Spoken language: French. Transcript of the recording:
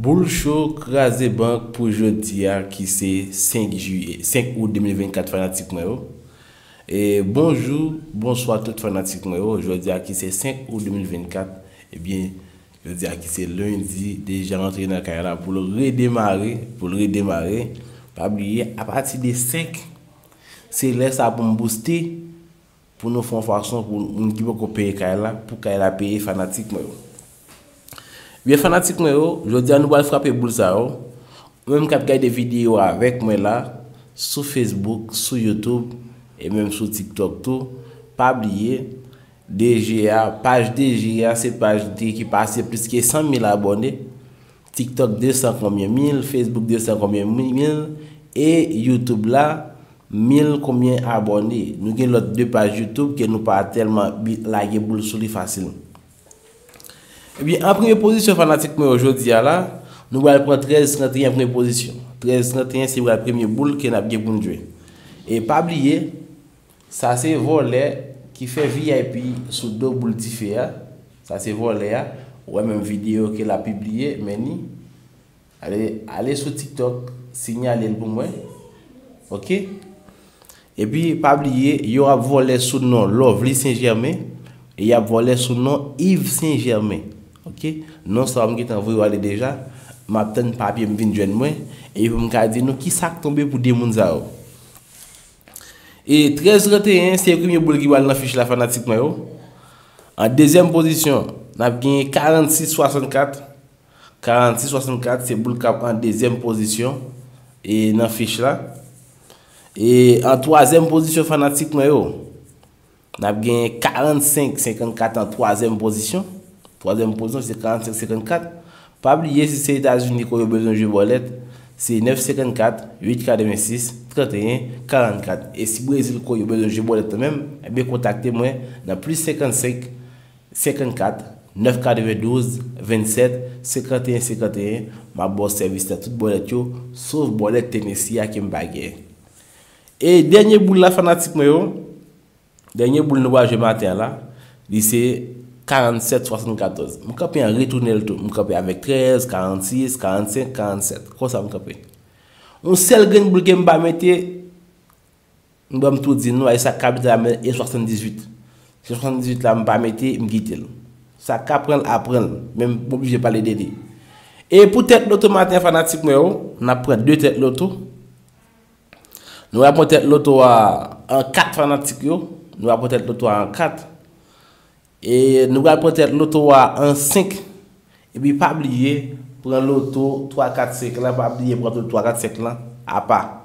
Boulcho crase banque pour jeudi qui c'est 5 août 2024 fanatique moi. Et bonjour, bonsoir tout fanatique moi. Aujourd'hui qui c'est 5 août 2024. Eh bien, je dis qui c'est lundi déjà rentré dans Kayala pour le redémarrer, Pas oublier à partir des 5. C'est là ça pour me booster pour nous faire façon pour nous qui veut payer Kayala pour Kayala payer fanatique moi. Bien fanatique moi, je dis à nous frapper boule ça. Même quand regarder des vidéos avec moi là sur Facebook, sur YouTube et même sur TikTok tout, pas oublier DGA, page DGA, c'est page D qui passe plus que 100 000 abonnés. TikTok 200 combien 1000, Facebook 200 combien 1000 et YouTube là 1000 combien abonnés. Nous avons l'autre deux pages YouTube qui nous pas tellement laguer boule sur lui facile. Eh bien, en première position fanatique, aujourd'hui, là, nous allons prendre 13-31 en première position. 13-31, c'est la première boule qui n'a pas bien joué. Et pas oublier, ça c'est volet qui fait VIP sur deux boules différentes. Ça c'est volet, ou même vidéo qu'elle a publiée, mais ni. Allez sur TikTok, signalez-le pour moi. Ok? Et puis, pas oublier, il y aura volet sous le nom Yves Saint-Germain et il y a volet sous le nom Yves Saint-Germain. OK, non seulement qui t'envoie déjà, m'a obtenu papier me vinn joindre moi et vous me dire nous qui ça tomber pour des monde ça. Et 13-31 c'est premier boule qui va dans fiche la fanatique moi. En deuxième position, n'a gagné 46-64. 46-64 c'est boule cap en deuxième position et dans fiche là. Et en troisième position fanatique moi, n'a gagné 45-54 en troisième position. Troisième position, c'est 45-54. Pas oublier si c'est États-Unis qu'on a besoin de jouer bolette, c'est 9-54, 8-86, 31, 44. Et si Brésil qu'on a besoin de jouer bolette même, eh bien contactez-moi dans plus 55, 54, 9-92, 27, 51, 51. Ma boss service de toute bolette, sauf bolette Tennessee qui me bague. Et dernier boule la fanatique, dernier boule nous va jouer matin là, c'est 47-74. Je vais retourner le tout. Je vais avec 13, 46, 45, 47. Comment ça je vais? On seul gain boule que m'ba mettre m'ba tout dire non, ça capital et 78. 78 là m'ba mettre, m'quitter. Ça capral apprendre, même obligé parler d'aider. Et pour tête l'auto matin fanatique moi, on prend deux têtes l'auto. Nous avons tête l'auto en 4 fanatiques yo, nous avons tête l'auto en 4. Et nous allons prendre l'auto en 5. Et puis, pas oublier, prendre l'auto 3-4-5 là, pas oublier, prendre l'auto 3-4-5 là, à part.